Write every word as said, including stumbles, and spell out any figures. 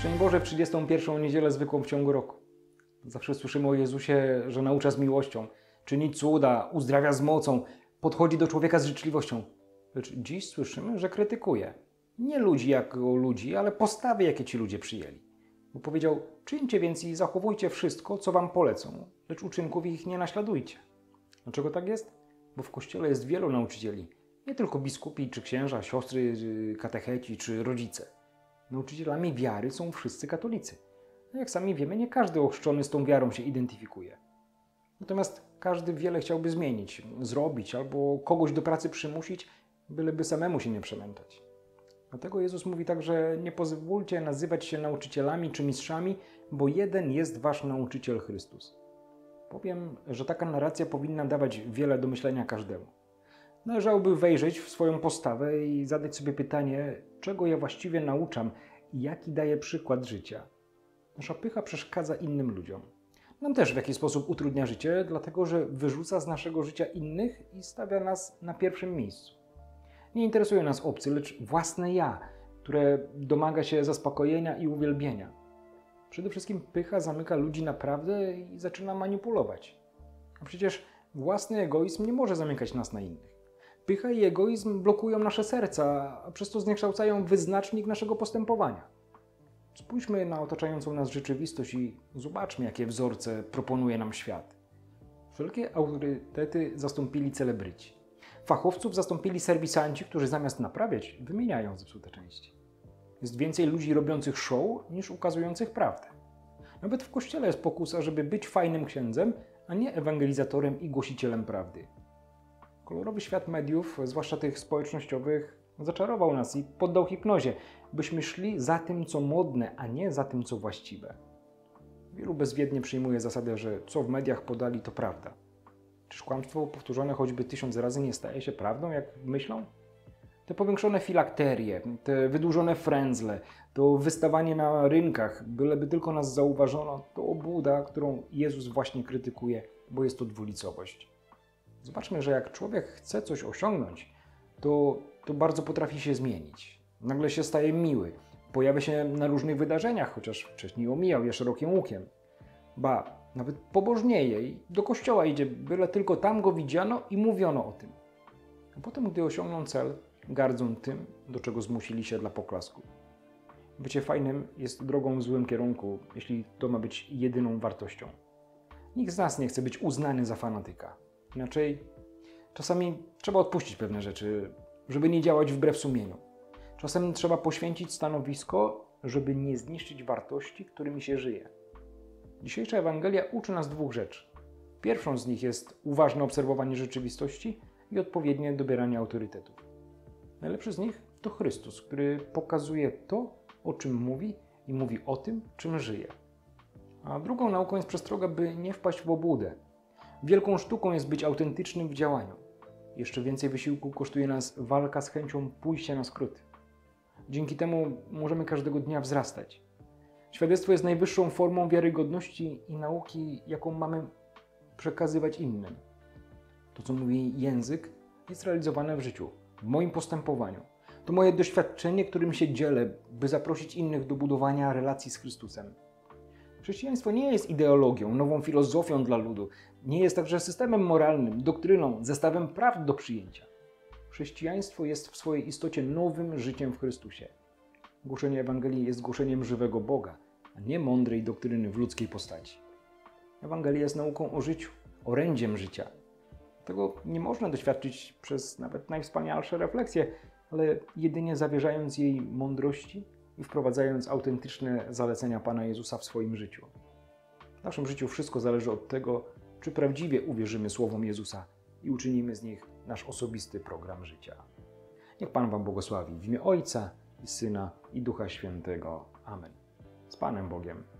Szczęść Boże w trzydziestą pierwszą niedzielę zwykłą w ciągu roku. Zawsze słyszymy o Jezusie, że naucza z miłością, czyni cuda, uzdrawia z mocą, podchodzi do człowieka z życzliwością. Lecz dziś słyszymy, że krytykuje. Nie ludzi jako ludzi, ale postawy, jakie ci ludzie przyjęli. Bo powiedział, czyńcie więc i zachowujcie wszystko, co wam polecą, lecz uczynków ich nie naśladujcie. Dlaczego tak jest? Bo w Kościele jest wielu nauczycieli. Nie tylko biskupi, czy księża, siostry, katecheci, czy rodzice. Nauczycielami wiary są wszyscy katolicy. No jak sami wiemy, nie każdy ochrzczony z tą wiarą się identyfikuje. Natomiast każdy wiele chciałby zmienić, zrobić albo kogoś do pracy przymusić, byleby samemu się nie przemętać. Dlatego Jezus mówi także, nie pozwólcie nazywać się nauczycielami czy mistrzami, bo jeden jest wasz nauczyciel Chrystus. Powiem, że taka narracja powinna dawać wiele do myślenia każdemu. Należałoby wejrzeć w swoją postawę i zadać sobie pytanie, czego ja właściwie nauczam i jaki daję przykład życia. Nasza pycha przeszkadza innym ludziom. Nam też w jakiś sposób utrudnia życie, dlatego że wyrzuca z naszego życia innych i stawia nas na pierwszym miejscu. Nie interesuje nas obcy, lecz własne ja, które domaga się zaspokojenia i uwielbienia. Przede wszystkim pycha zamyka ludzi na prawdę i zaczyna manipulować. A przecież własny egoizm nie może zamykać nas na innych. Pycha i egoizm blokują nasze serca, a przez to zniekształcają wyznacznik naszego postępowania. Spójrzmy na otaczającą nas rzeczywistość i zobaczmy, jakie wzorce proponuje nam świat. Wszelkie autorytety zastąpili celebryci. Fachowców zastąpili serwisanci, którzy zamiast naprawiać, wymieniają zepsute części. Jest więcej ludzi robiących show niż ukazujących prawdę. Nawet w Kościele jest pokusa, żeby być fajnym księdzem, a nie ewangelizatorem i głosicielem prawdy. Kolorowy świat mediów, zwłaszcza tych społecznościowych, zaczarował nas i poddał hipnozie, byśmy szli za tym, co modne, a nie za tym, co właściwe. Wielu bezwiednie przyjmuje zasadę, że co w mediach podali, to prawda. Czyż kłamstwo powtórzone choćby tysiąc razy nie staje się prawdą, jak myślą? Te powiększone filakterie, te wydłużone frędzle, to wystawanie na rynkach, byleby tylko nas zauważono, to obłuda, którą Jezus właśnie krytykuje, bo jest to dwulicowość. Zobaczmy, że jak człowiek chce coś osiągnąć, to, to bardzo potrafi się zmienić. Nagle się staje miły, pojawia się na różnych wydarzeniach, chociaż wcześniej omijał je szerokim łukiem. Ba, nawet pobożnieje i do kościoła idzie, byle tylko tam go widziano i mówiono o tym. A potem, gdy osiągną cel, gardzą tym, do czego zmusili się dla poklasku. Bycie fajnym jest drogą w złym kierunku, jeśli to ma być jedyną wartością. Nikt z nas nie chce być uznany za fanatyka. Inaczej czasami trzeba odpuścić pewne rzeczy, żeby nie działać wbrew sumieniu. Czasem trzeba poświęcić stanowisko, żeby nie zniszczyć wartości, którymi się żyje. Dzisiejsza Ewangelia uczy nas dwóch rzeczy. Pierwszą z nich jest uważne obserwowanie rzeczywistości i odpowiednie dobieranie autorytetów. Najlepszy z nich to Chrystus, który pokazuje to, o czym mówi i mówi o tym, czym żyje. A drugą nauką jest przestroga, by nie wpaść w obłudę. Wielką sztuką jest być autentycznym w działaniu. Jeszcze więcej wysiłku kosztuje nas walka z chęcią pójścia na skróty. Dzięki temu możemy każdego dnia wzrastać. Świadectwo jest najwyższą formą wiarygodności i nauki, jaką mamy przekazywać innym. To, co mówi język, jest realizowane w życiu, w moim postępowaniu. To moje doświadczenie, którym się dzielę, by zaprosić innych do budowania relacji z Chrystusem. Chrześcijaństwo nie jest ideologią, nową filozofią dla ludu. Nie jest także systemem moralnym, doktryną, zestawem praw do przyjęcia. Chrześcijaństwo jest w swojej istocie nowym życiem w Chrystusie. Głoszenie Ewangelii jest głoszeniem żywego Boga, a nie mądrej doktryny w ludzkiej postaci. Ewangelia jest nauką o życiu, orędziem życia. Tego nie można doświadczyć przez nawet najwspanialsze refleksje, ale jedynie zawierzając jej mądrości i wprowadzając autentyczne zalecenia Pana Jezusa w swoim życiu. W naszym życiu wszystko zależy od tego, czy prawdziwie uwierzymy słowom Jezusa i uczynimy z nich nasz osobisty program życia. Niech Pan wam błogosławi w imię Ojca i Syna, i Ducha Świętego. Amen. Z Panem Bogiem.